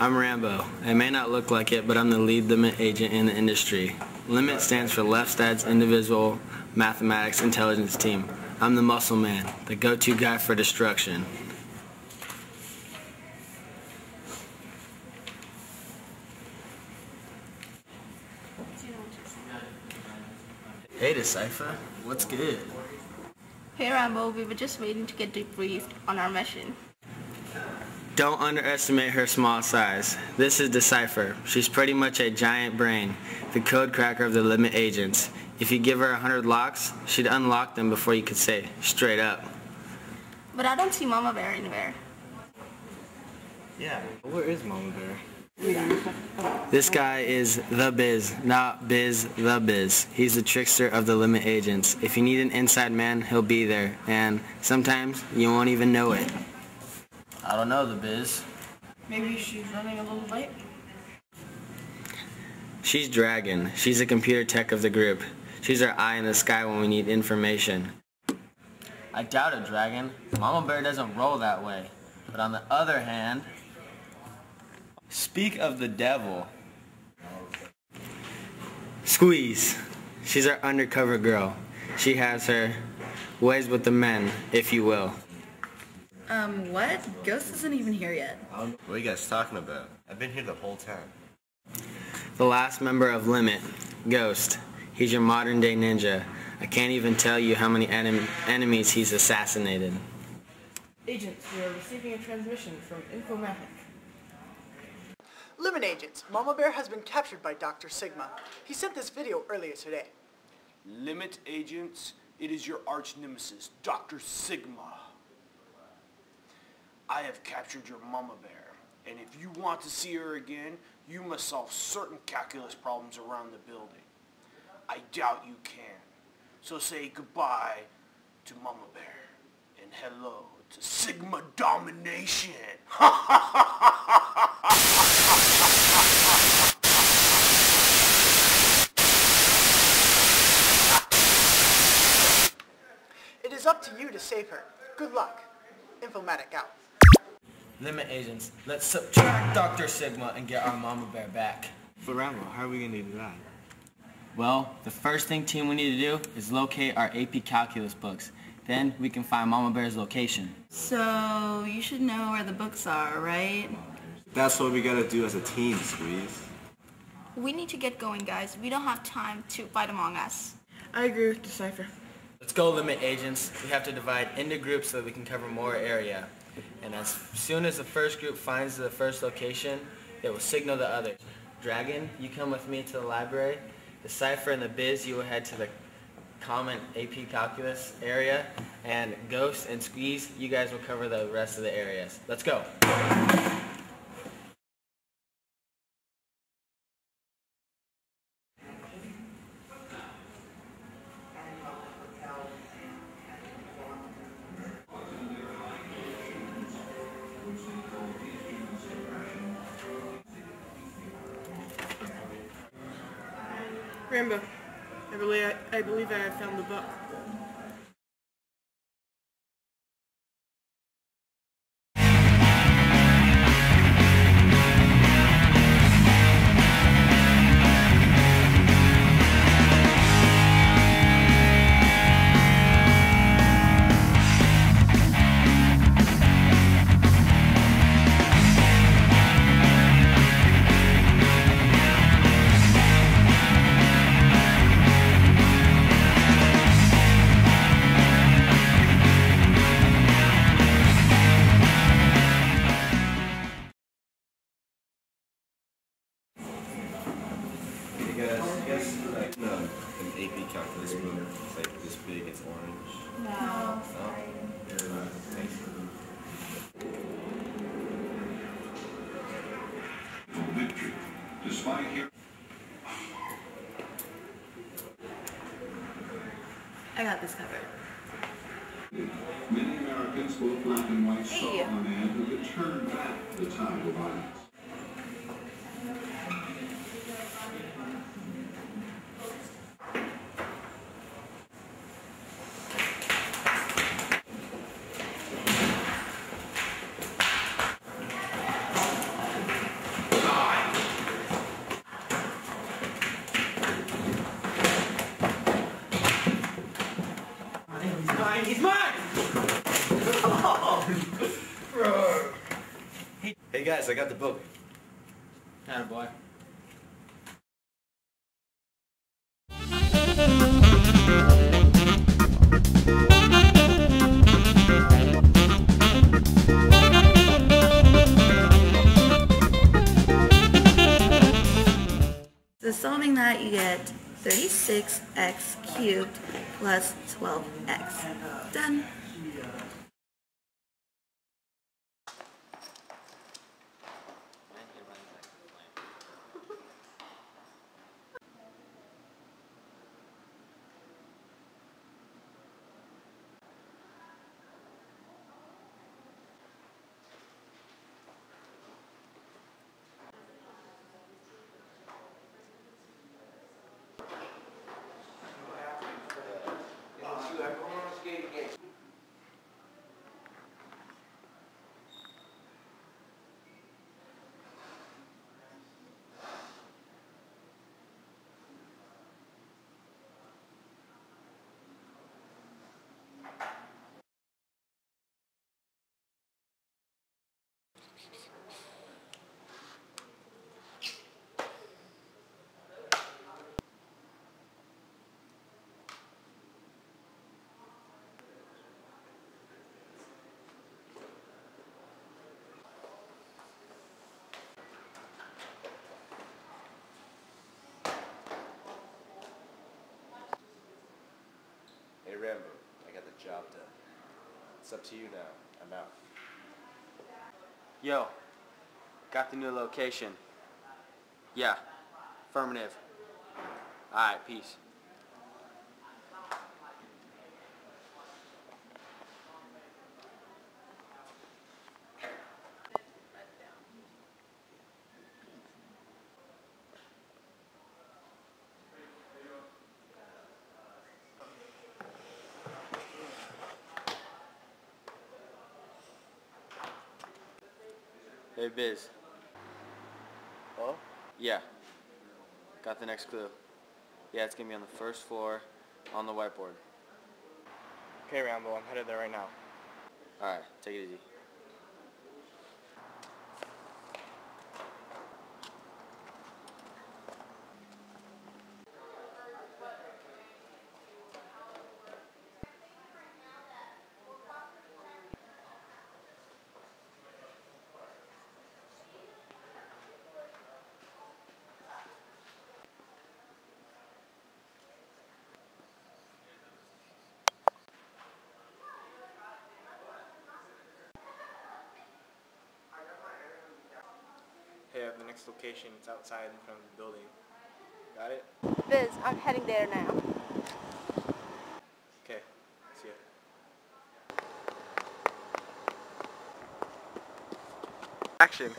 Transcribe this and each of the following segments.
I'm Rambo. It may not look like it, but I'm the lead limit agent in the industry. LIMIT stands for Lefstad's Indivisible Mathematics Intelligence Team. I'm the muscle man, the go-to guy for destruction. Hey, Decipher. What's good? Hey, Rambo. We were just waiting to get debriefed on our mission. Don't underestimate her small size. This is Decipher. She's pretty much a giant brain, the code cracker of the limit agents. If you give her 100 locks, she'd unlock them before you could say, straight up. But I don't see Mama Bear anywhere. Yeah, where is Mama Bear? This guy is the Biz, not Biz the Biz. He's the trickster of the limit agents. If you need an inside man, he'll be there, and sometimes you won't even know it. I don't know the Biz. Maybe she's running a little late? She's Dragon. She's a computer tech of the group. She's our eye in the sky when we need information. I doubt it, Dragon. Mama Bear doesn't roll that way. But on the other hand... Speak of the devil. Squeeze. She's our undercover girl. She has her ways with the men, if you will. What? Ghost isn't even here yet. What are you guys talking about? I've been here the whole time. The last member of Limit, Ghost. He's your modern day ninja. I can't even tell you how many enemies he's assassinated. Agents, we are receiving a transmission from InfoMathic. Limit agents, Mama Bear has been captured by Dr. Sigma. He sent this video earlier today. Limit agents, it is your arch nemesis, Dr. Sigma. I have captured your Mama Bear, and if you want to see her again, you must solve certain calculus problems around the building. I doubt you can. So say goodbye to Mama Bear, and hello to Sigma Domination. Ha ha ha ha ha! It is up to you to save her. Good luck. InfoMathic out. Limit agents, let's subtract Dr. Sigma and get our Mama Bear back. But Rambo, how are we going to do that? Well, the first thing we need to do is locate our AP Calculus books. Then we can find Mama Bear's location. So, you should know where the books are, right? That's what we gotta do as a team, Squeeze. We need to get going, guys. We don't have time to fight among us. I agree with Decipher. Let's go, Limit agents. We have to divide into groups so that we can cover more area. And as soon as the first group finds the first location, they will signal the others. Dragon, you come with me to the library. Decipher and the Biz, you will head to the common AP Calculus area. And Ghost and Squeeze, you guys will cover the rest of the areas. Let's go. Rambo, I believe I have found the book. I got this covered. Many Americans, both black and white, saw a man who could turn back the tide of violence. mine! He's mine! Oh, bro. Hey guys, I got the book. Atta boy. So solving that, you get 36x cubed plus 12x. Done. Rambo, I got the job done. It's up to you now. I'm out. Yo, got the new location. Yeah, affirmative. Alright, peace. Hey, Biz. Oh? Yeah. Got the next clue. Yeah, it's gonna be on the first floor, on the whiteboard. Okay, Rambo, I'm headed there right now. Alright, take it easy. The next location, it's outside in front of the building. Got it? Biz, I'm heading there now. Okay, see ya. Action.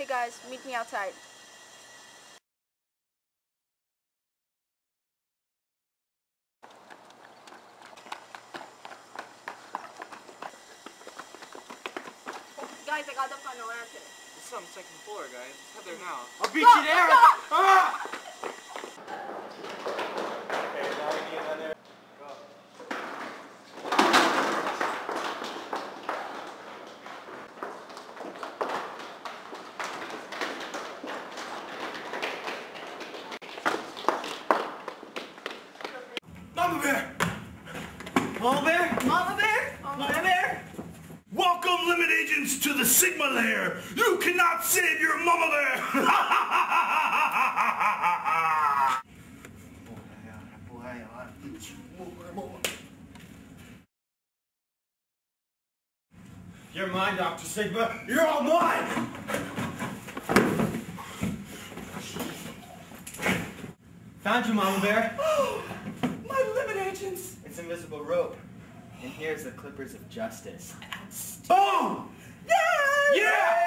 Hey guys, meet me outside. Guys, I got the final answer. It's on the second floor, guys. Let's head there now. I'll beat you there! Ah! Mama Bear? Welcome, limit agents, to the Sigma Lair. You cannot save your Mama Bear. You're mine, Dr. Sigma. You're all mine. Found you, Mama Bear. My limit agent. intelligence? It's invisible rope. And here's the clippers of justice. Boom! Yeah! Yeah!